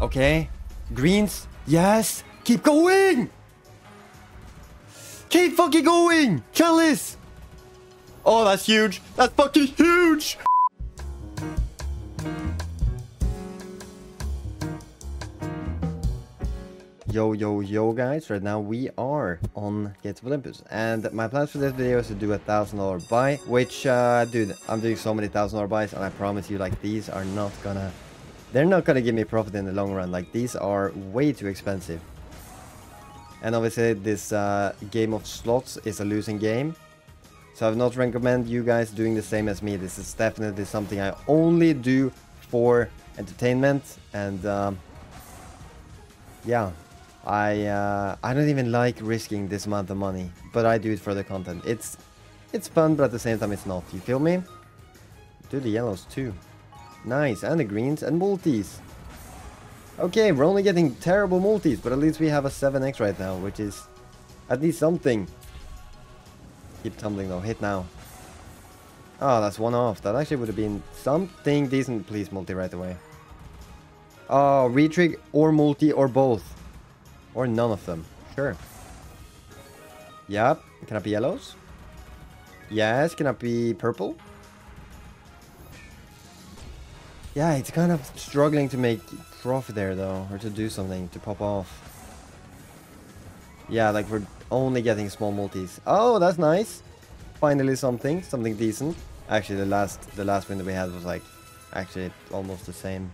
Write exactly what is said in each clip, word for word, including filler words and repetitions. Okay. Greens. Yes. Keep going. Keep fucking going. Chalice. Oh, that's huge. That's fucking huge. Yo, yo, yo, guys. Right now we are on Gates of Olympus. And my plans for this video is to do a one thousand dollar buy. Which, uh, dude, I'm doing so many one thousand dollar buys. And I promise you, like, these are not gonna... They're not gonna give me profit in the long run. Like, these are way too expensive. And obviously, this uh, game of slots is a losing game. So I would not recommend you guys doing the same as me. This is definitely something I only do for entertainment. And um, yeah, I uh, I don't even like risking this amount of money. But I do it for the content. It's, it's fun, but at the same time it's not. You feel me? Do the yellows too. Nice. And the greens and multis. Okay, we're only getting terrible multis. But at least we have a seven X right now, which is at least something. Keep tumbling though. Hit now. Oh, that's one off. That actually would have been something decent. Please multi right away. Oh, retrig or multi or both. Or none of them. Sure. Yep. Can I be yellows? Yes. Can I be purple? Yeah, it's kind of struggling to make profit there though. Or to do something. To pop off. Yeah, like we're... only getting small multis. Oh, that's nice. Finally something. Something decent. Actually, the last the last win that we had was like... Actually, almost the same.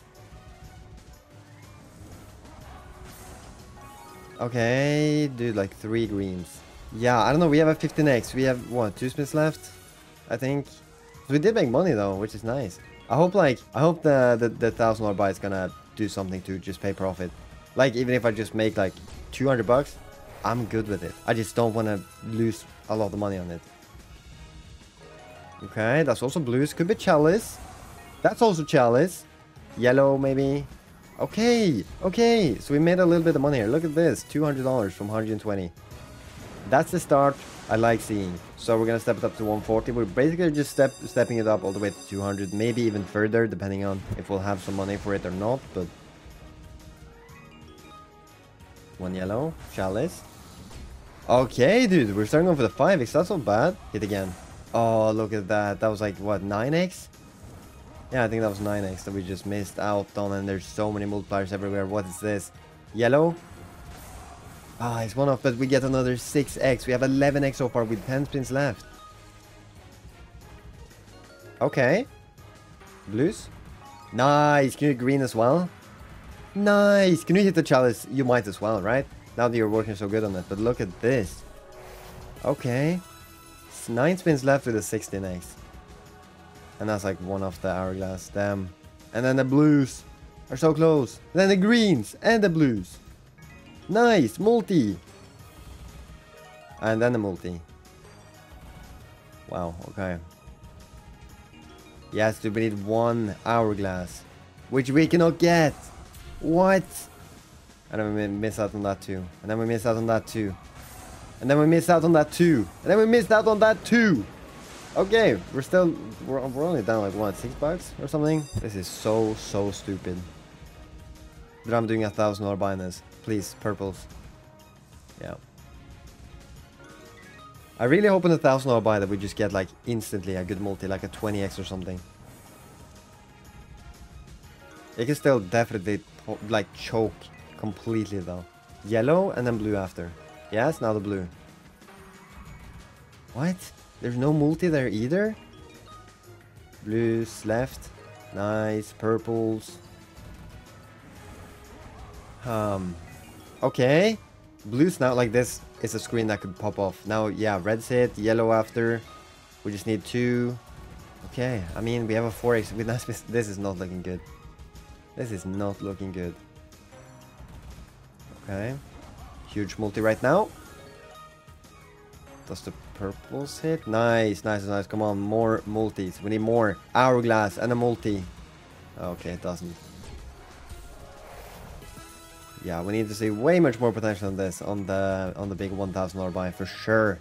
Okay. Dude, like three greens. Yeah, I don't know. We have a fifteen X. We have, what, two spins left? I think. We did make money, though, which is nice. I hope, like... I hope the, the, the one thousand dollar buy is gonna do something to just pay profit. Like, even if I just make, like, two hundred bucks... I'm good with it. I just don't want to lose a lot of money on it. Okay, that's also blues. Could be chalice. That's also chalice. Yellow, maybe. Okay, okay. So we made a little bit of money here. Look at this. two hundred dollars from one hundred twenty. That's the start I like seeing. So we're going to step it up to one forty. We're basically just step stepping it up all the way to two hundred. Maybe even further, depending on if we'll have some money for it or not. But one yellow. Chalice. Okay, dude, we're starting off with a five X. That's not bad. Hit again. Oh, look at that. That was like, what, nine X? Yeah, I think that was nine X that we just missed out on. And there's so many multipliers everywhere. What is this? Yellow? Ah, it's one off, but we get another six X. We have eleven X so far with ten spins left. Okay. Blues? Nice. Can you green as well? Nice. Can you hit the chalice? You might as well, right? Now that you're working so good on it, but look at this. Okay. It's nine spins left with a sixteen X. And that's like one off the hourglass. Damn. And then the blues are so close. Then the greens and the blues. Nice. Multi. And then the multi. Wow. Okay. Yes, dude, we need one hourglass. Which we cannot get. What? And then we miss out on that too. And then we miss out on that too. And then we miss out on that too. And then we missed out on that too. Okay, we're still... We're, we're only down like, what, six bucks or something? This is so, so stupid. But I'm doing a one thousand dollar buy on this. Please, purples. Yeah. I really hope in a one thousand dollar buy that we just get like instantly a good multi, like a twenty X or something. It can still definitely like choke... completely though. Yellow and then blue after. Yes, now the blue. What? There's no multi there either? Blues left. Nice. Purples. Um. Okay. Blues now, like this is a screen that could pop off. Now, yeah, red's hit. Yellow after. We just need two. Okay. I mean, we have a four X. We not, this is not looking good. This is not looking good. Okay, huge multi right now. Does the purples hit? Nice, nice, nice. Come on, more multis. We need more. Hourglass and a multi. Okay, it doesn't. Yeah, we need to see way much more potential on this, on the on the big one thousand dollar buy for sure.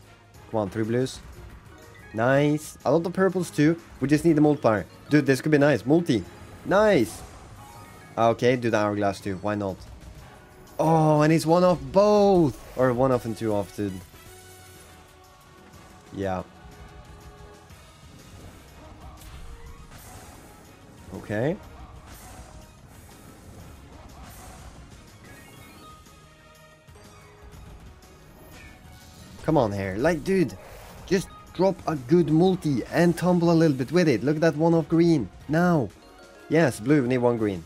Come on, three blues. Nice. A lot of purples too. We just need the multiplier. Dude, this could be nice. Multi. Nice. Okay, do the hourglass too. Why not? Oh, and it's one off both. Or one off and two off, dude. Yeah. Okay. Come on here. Like, dude, just drop a good multi and tumble a little bit with it. Look at that one off green. Now. Yes, blue. We need one green.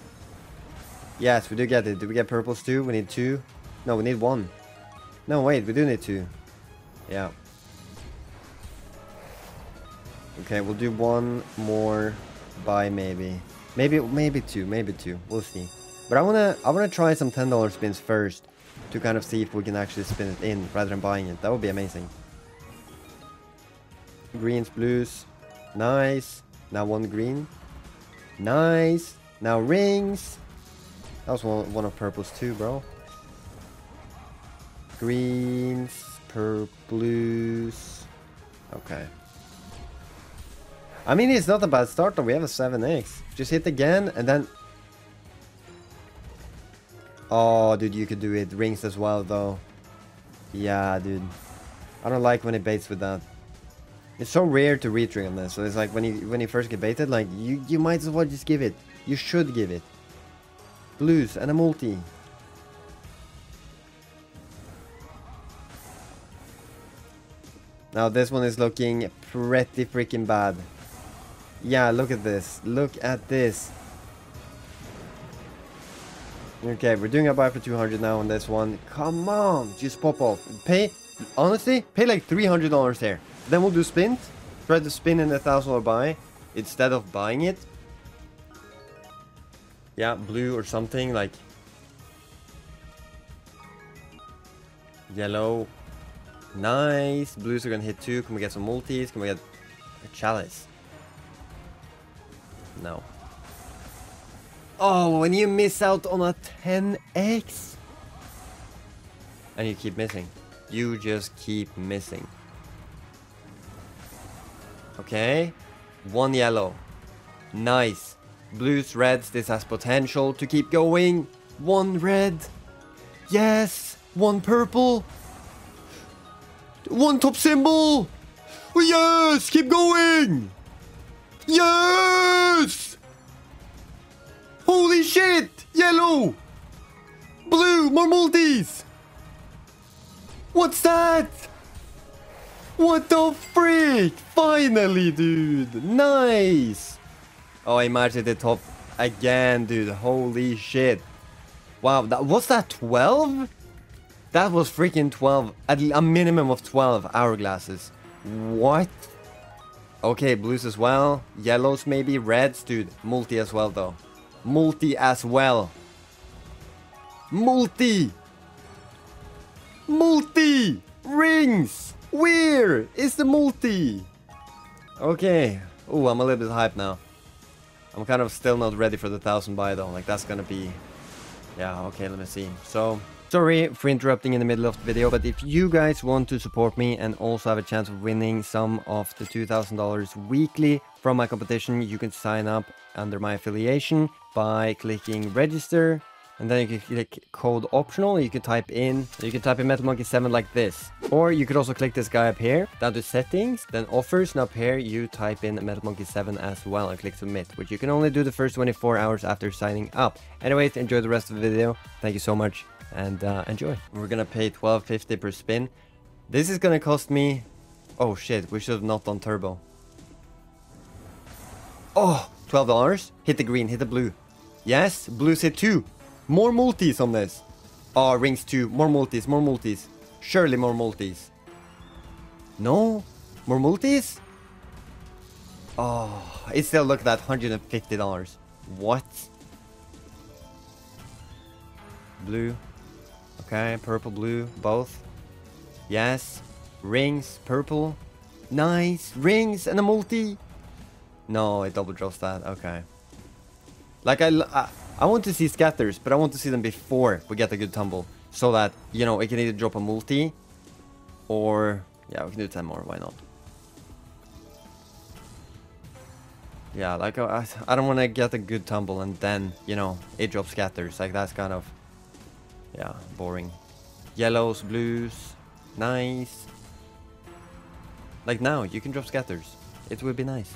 Yes, we do get it. Do we get purples too? We need two. No, we need one. No, wait. We do need two. Yeah. Okay, we'll do one more buy maybe. Maybe maybe two. Maybe two. We'll see. But I want to I wanna try some ten dollar spins first. To kind of see if we can actually spin it in rather than buying it. That would be amazing. Greens, blues. Nice. Now one green. Nice. Now rings. That was one, one of purples too, bro. Greens, purple, blues. Okay. I mean, it's not a bad start though. We have a seven X. Just hit again and then... Oh, dude, you could do it. Rings as well, though. Yeah, dude. I don't like when it baits with that. It's so rare to re-trigger on this. So it's like when you when you first get baited, like, you, you might as well just give it. You should give it. Blues and a multi. Now, this one is looking pretty freaking bad. Yeah, look at this. Look at this. Okay, we're doing a buy for two hundred now on this one. Come on, just pop off. Pay, honestly, pay like three hundred dollars there. Then we'll do spin. Try to spin in a one thousand dollar buy instead of buying it. Yeah, blue or something, like... Yellow. Nice. Blues are gonna hit two. Can we get some multis? Can we get a chalice? No. Oh, when you miss out on a ten X and you keep missing, you just keep missing. Okay, one yellow. Nice. Blues, reds. This has potential to keep going. One red. Yes. One purple. One top symbol. Yes. Keep going. Yes. Holy shit! Yellow! Blue! More multis! What's that? What the frick? Finally, dude! Nice! Oh, I matched at the top again, dude. Holy shit. Wow, that, was that twelve? That was freaking twelve. At a minimum of twelve hourglasses. What? Okay, blues as well. Yellows maybe. Reds, dude. Multi as well, though. Multi as well. Multi. Multi. Rings. Where is the multi? Okay. Oh, I'm a little bit hyped now. I'm kind of still not ready for the thousand buy though. Like, that's gonna be... Yeah, okay, let me see. So... Sorry for interrupting in the middle of the video, but if you guys want to support me and also have a chance of winning some of the two thousand dollars weekly from my competition, you can sign up under my affiliation by clicking register, and then you can click code optional. You can type in you can type in Metal Monkey seven like this, or you could also click this guy up here, down to settings, then offers, and up here you type in Metal Monkey seven as well and click submit, which you can only do the first twenty-four hours after signing up. Anyways, enjoy the rest of the video. Thank you so much. And uh, enjoy. We're gonna pay twelve fifty per spin. This is gonna cost me... Oh shit, we should have not done turbo. Oh, twelve dollars. Hit the green, hit the blue. Yes, blues hit two. More multis on this. Oh, rings two. More multis, more multis. Surely more multis. No? More multis? Oh, it's still, look at that, one hundred fifty dollars. What? Blue. Okay, purple, blue, both. Yes. Rings, purple. Nice. Rings and a multi. No, it double draws that. Okay. Like, I, I, I want to see scatters, but I want to see them before we get a good tumble. So that, you know, it can either drop a multi or... Yeah, we can do ten more. Why not? Yeah, like, I, I don't want to get a good tumble and then, you know, it drop scatters. Like, that's kind of, yeah, boring. Yellows, blues, nice. Like, now, you can drop scatters. It would be nice.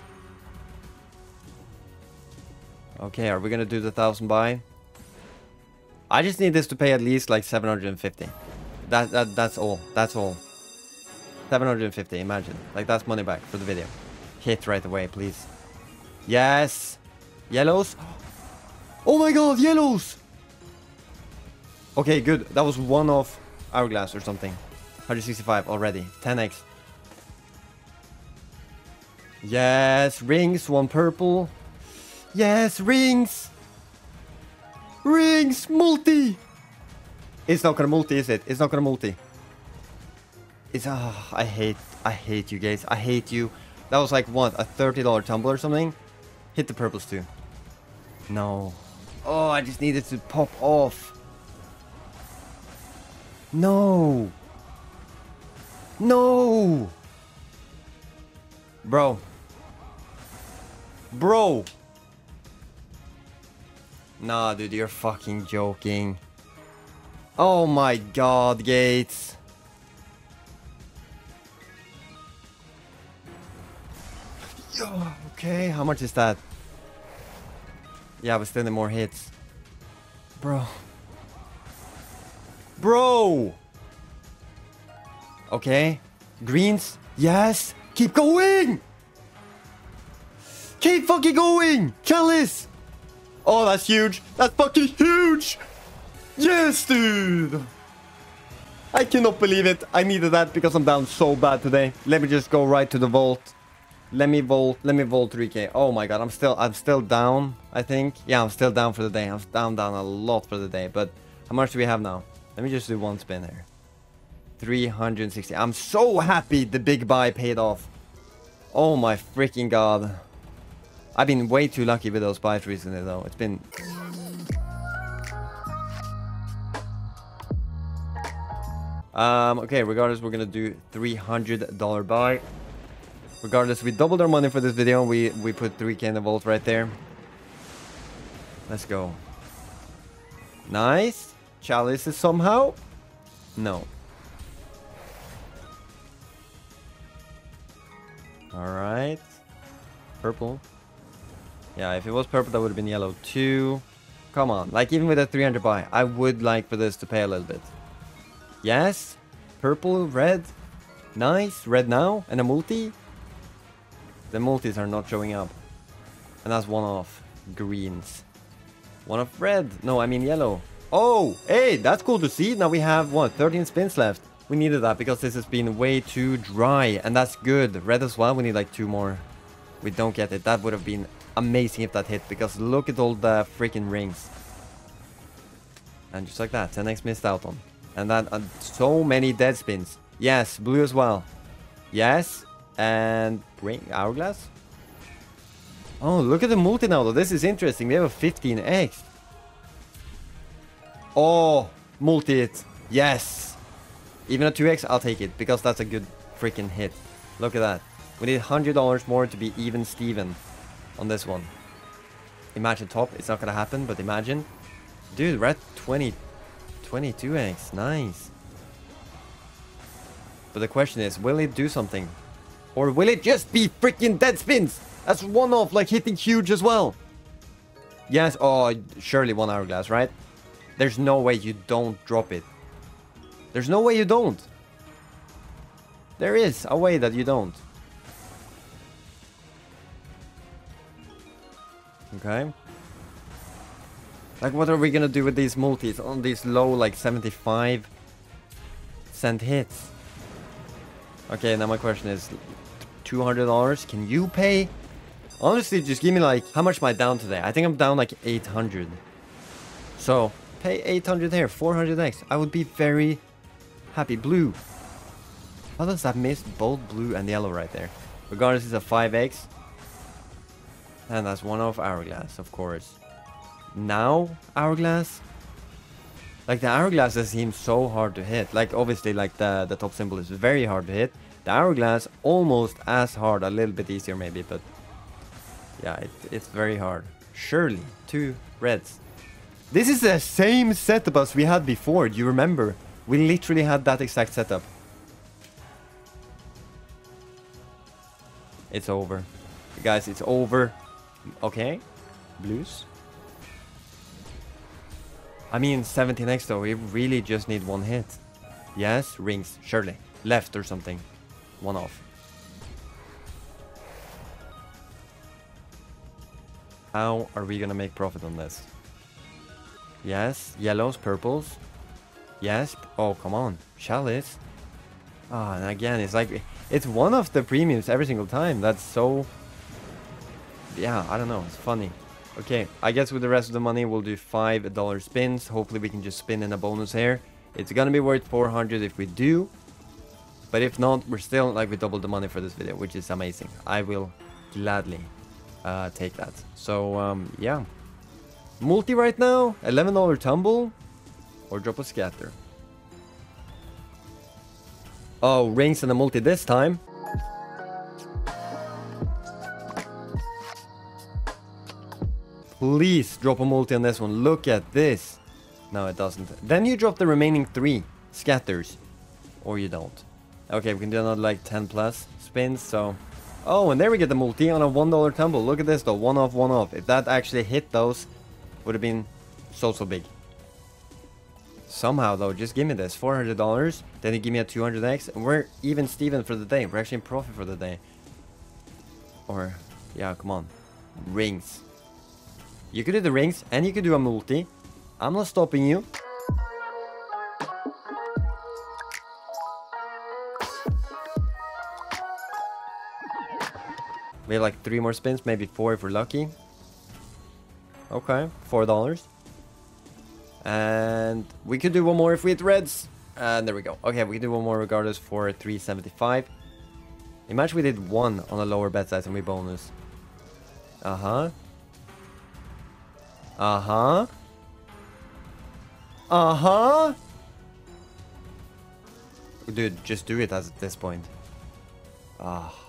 Okay, are we going to do the thousand buy? I just need this to pay at least, like, seven hundred fifty. That, that, that's all. That's all. seven hundred fifty, imagine. Like, that's money back for the video. Hit right away, please. Yes! Yellows! Oh my god, yellows! Okay, good. That was one off Hourglass or something. one hundred sixty-five already. ten X. Yes, rings. One purple. Yes, rings! Rings! Multi! It's not gonna multi, is it? It's not gonna multi. It's... ah, I hate... I hate you guys. I hate you. That was like, what, a thirty dollar tumble or something? Hit the purples too. No. Oh, I just needed to pop off. No. No. Bro. Bro. Nah, dude, you're fucking joking. Oh my god, Gates. Okay, how much is that? Yeah, but still need more hits. Bro. Bro! Okay. Greens. Yes! Keep going! Keep fucking going! Chalice! Oh, that's huge! That's fucking huge! Yes, dude! I cannot believe it. I needed that because I'm down so bad today. Let me just go right to the vault. Let me vault, let me vault three K. Oh my god, I'm still, I'm still down, I think. Yeah, I'm still down for the day. I'm down, down a lot for the day. But how much do we have now? Let me just do one spin here. three hundred sixty. I'm so happy the big buy paid off. Oh my freaking god. I've been way too lucky with those buys recently though. It's been... Um, okay, regardless, we're gonna do three hundred dollar buy. Regardless, we doubled our money for this video. We we put three K in the vault right there. Let's go. Nice. Chalices somehow. No. Alright. Purple. Yeah, if it was purple, that would have been yellow too. Come on. Like, even with a three hundred buy, I would like for this to pay a little bit. Yes. Purple, red. Nice. Red now. And a multi. The multis are not showing up. And that's one off greens. One off red. No, I mean yellow. Oh, hey, that's cool to see. Now we have, what, thirteen spins left. We needed that because this has been way too dry. And that's good. Red as well. We need like two more. We don't get it. That would have been amazing if that hit. Because look at all the freaking rings. And just like that, ten X missed out on. And that, uh, so many dead spins. Yes, blue as well. Yes. And bring hourglass. Oh, look at the multi now though. This is interesting. They have a fifteen X. Oh, multi it. Yes. Even a two X, I'll take it because that's a good freaking hit. Look at that. We need one hundred dollars more to be even Steven on this one. Imagine top. It's not going to happen, but imagine. Dude, we're at twenty, twenty-two X. Nice. But the question is, will it do something? Or will it just be freaking dead spins? That's one off, like hitting huge as well. Yes, oh, surely one hourglass, right? There's no way you don't drop it. There's no way you don't. There is a way that you don't. Okay. Like, what are we gonna do with these multis on these low, like, seventy-five cent hits? Okay, now my question is... two hundred dollars, can you pay? Honestly, just give me like, how much am I down today? I think I'm down like eight hundred. So, pay eight hundred there, four hundred X. I would be very happy. Blue. How does that miss both blue and yellow right there? Regardless, it's a five X. And that's one off hourglass, of course. Now, hourglass. Like, the hourglasses seem so hard to hit. Like, obviously, like, the, the top symbol is very hard to hit. The hourglass almost as hard, a little bit easier maybe, but Yeah, it, it's very hard. Surely, two reds. This is the same setup as we had before, do you remember? We literally had that exact setup. It's over. Guys, it's over. Okay. Blues. I mean, seventeen X though, we really just need one hit. Yes, rings, surely. Left or something. One off. How are we gonna make profit on this? Yes, yellows, purples. Yes, oh come on, chalice. Ah, and again, it's like, it's one of the premiums every single time. That's so... Yeah, I don't know, it's funny. Okay, I guess with the rest of the money we'll do five dollar spins. Hopefully we can just spin in a bonus here. It's gonna be worth four hundred if we do. But if not, we're still, like, we doubled the money for this video, which is amazing. I will gladly uh, take that. So, um, yeah. Multi right now, eleven dollar tumble, or drop a scatter. Oh, rings and a multi this time. Please drop a multi on this one. Look at this. No, it doesn't. Then you drop the remaining three scatters, or you don't. Okay, we can do another like ten plus spins, so... Oh, and there we get the multi on a one dollar tumble. Look at this though, one off, one off. If that actually hit those, would have been so, so big. Somehow though, just give me this, four hundred dollars, then you give me a two hundred X, and we're even Steven for the day. We're actually in profit for the day. Or, yeah, come on. Rings. You could do the rings, and you could do a multi. I'm not stopping you. We have like three more spins, maybe four if we're lucky. Okay, four dollars. And we could do one more if we hit reds. And there we go. Okay, we can do one more regardless for three seventy-five. Imagine we did one on a lower bet size and we bonus. Uh-huh. Uh-huh. Uh-huh. Dude, just do it at this point. Ah. Oh.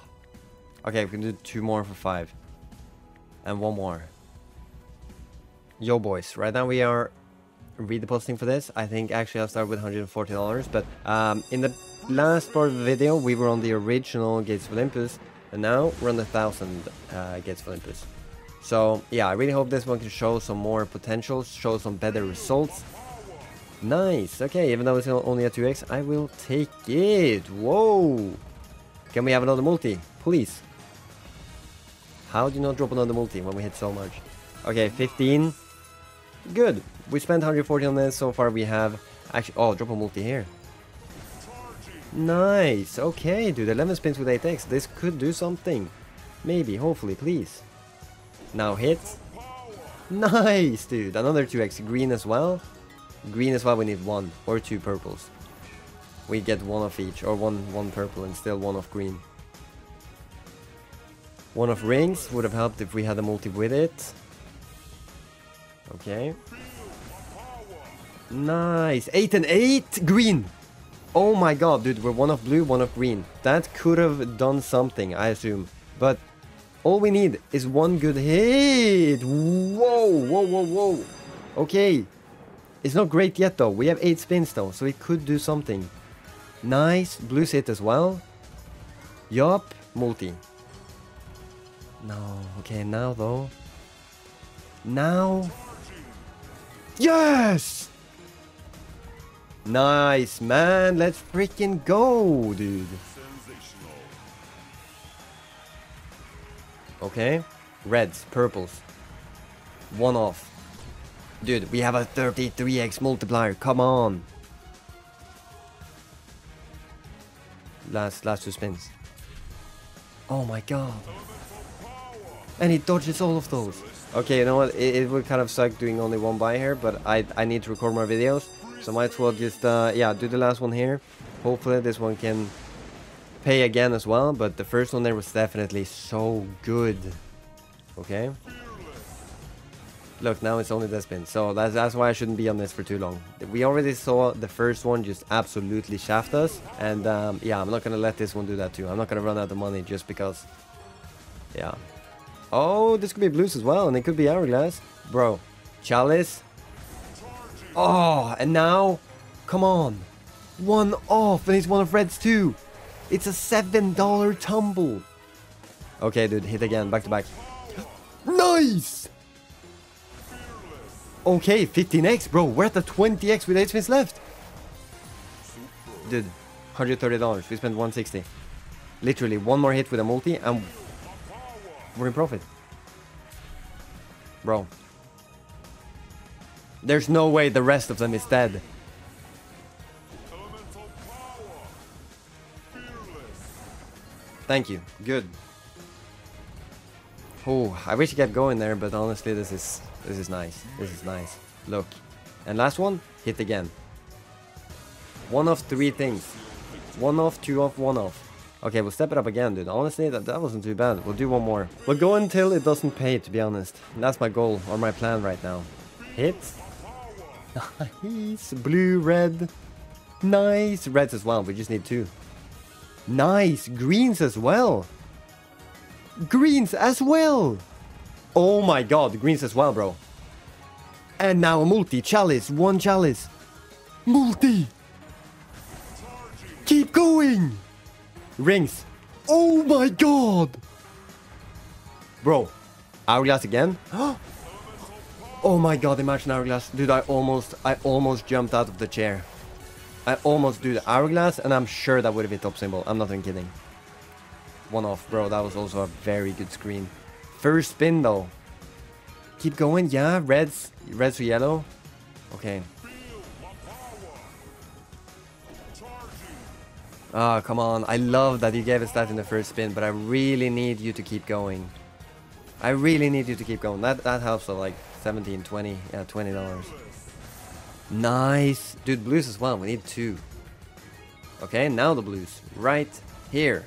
Okay, we can do two more for five. And one more. Yo, boys. Right now we are redepositing for this. I think actually I'll start with one hundred forty dollars. But um, in the last part of the video, we were on the original Gates of Olympus. And now we're on the one thousand uh, Gates of Olympus. So, yeah, I really hope this one can show some more potential. Show some better results. Nice. Okay, even though it's only a two X, I will take it. Whoa. Can we have another multi? Please. How do you not drop another multi when we hit so much? Okay, fifteen. Good. We spent one hundred forty on this. So far we have... Actually, oh, drop a multi here. Nice. Okay, dude. eleven spins with eight X. This could do something. Maybe. Hopefully. Please. Now hit. Nice, dude. Another two X. Green as well. Green as well. We need one or two purples. We get one of each. Or one, one purple and still one of green. One of rings would have helped if we had a multi with it. Okay. Nice. eight and eight. Green. Oh my god, dude. We're one of blue, one of green. That could have done something, I assume. But all we need is one good hit. Whoa, whoa, whoa, whoa. Okay. It's not great yet, though. We have eight spins, though. So it could do something. Nice. Blues hit as well. Yup. Multi. No, okay, now though. Now. Yes! Nice, man. Let's freaking go, dude. Okay. Reds, purples. One off. Dude, we have a thirty-three X multiplier. Come on. Last, last two spins. Oh my god. And he dodges all of those. Okay, you know what? It, it would kind of suck doing only one buy here, but I, I need to record more videos. So might as well just, uh, yeah, do the last one here. Hopefully this one can pay again as well, but the first one there was definitely so good. Okay. Look, now it's only the spin. So that's, that's why I shouldn't be on this for too long. We already saw the first one just absolutely shaft us. And um, yeah, I'm not going to let this one do that too. I'm not going to run out of money just because, yeah. Oh, this could be blues as well, and it could be hourglass. Bro, chalice. Oh, and now, come on. One off, and it's one of reds too. It's a seven dollar tumble. Okay, dude, hit again, back to back. Nice! Okay, fifteen X, bro. We're at the twenty X with eight spins left. Dude, one hundred thirty dollars. We spent one hundred sixty. Literally, one more hit with a multi, and we're in profit. Bro. There's no way the rest of them is dead. Thank you. Good. Oh, I wish I kept going there, but honestly, this is this is nice. This is nice. Look, and last one, hit again. One of three things. One off, two off, one off. Okay, we'll step it up again, dude. Honestly, that, that wasn't too bad. We'll do one more. We'll go until it doesn't pay, to be honest. That's my goal, or my plan right now. Hit. Nice. Blue, red. Nice. Reds as well. We just need two. Nice. Greens as well. Greens as well. Oh my god. Greens as well, bro. And now a multi. Chalice. One chalice. Multi. Keep going. Rings. Oh my god. Bro. Hourglass again. Oh my god. Imagine hourglass. Dude, I almost, I almost jumped out of the chair. I almost do the hourglass, and I'm sure that would have been top symbol. I'm not even kidding. One off, bro. That was also a very good screen. First spin, though. Keep going. Yeah, reds. Reds to yellow. Okay. Ah, oh, come on. I love that you gave us that in the first spin, but I really need you to keep going. I really need you to keep going. That, that helps, though. Like, seventeen, twenty. Yeah, twenty dollars. Nice. Dude, blues as well. We need two. Okay, now the blues. Right here.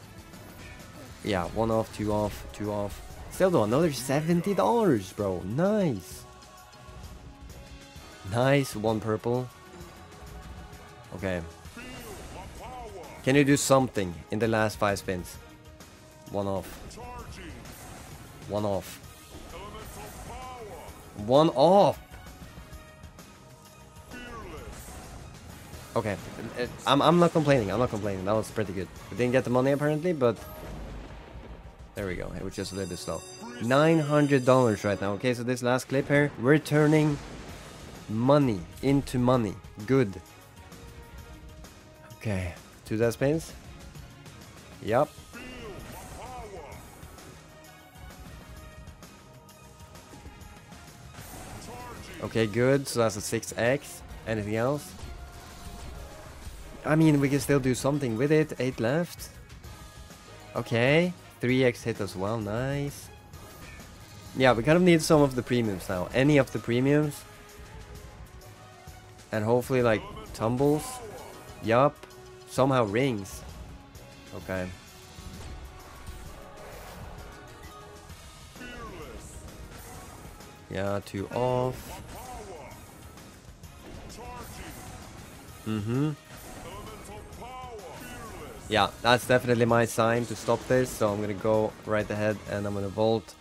Yeah, one off, two off, two off. Still though, another seventy dollars, bro. Nice. Nice, one purple. Okay. Can you do something in the last five spins? One off. One off. One off. Okay, I'm, I'm not complaining, I'm not complaining, that was pretty good. We didn't get the money apparently, but... There we go, it was just a little bit slow. nine hundred dollars right now, okay, so this last clip here, we're turning money into money. Good. Okay, two death spins. Yup. Okay, good, so that's a six X. Anything else? I mean, we can still do something with it. Eight left. Okay. three X hit as well. Nice. Yeah, we kind of need some of the premiums now. Any of the premiums. And hopefully, like, tumbles. Yup. Somehow rings. Okay. Yeah, two off. Mm-hmm. Yeah, that's definitely my sign to stop this, so I'm gonna go right ahead and I'm gonna vault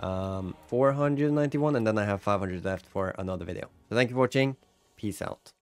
um, four hundred ninety-one, and then I have five hundred left for another video. So thank you for watching, peace out.